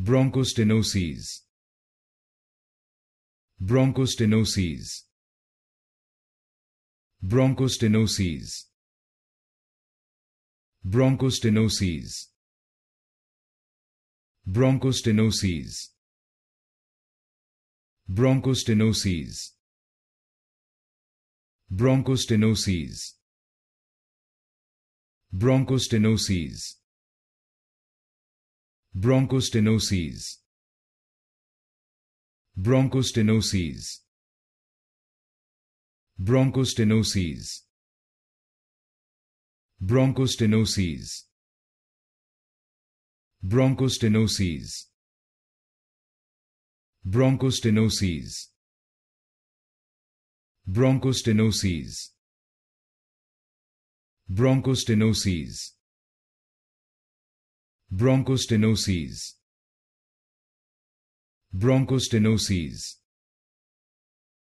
Bronchostenosis. Bronchostenosis. Bronchostenosis. Bronchostenosis. Bronchostenosis. Bronchostenosis. Bronchostenosis. Bronchostenosis. Bronchostenosis. Bronchostenosis. Bronchostenosis. Bronchostenosis. Bronchostenosis. Bronchostenosis. Bronchostenosis. Bronchostenosis. Bronchostenosis. Bronchostenosis.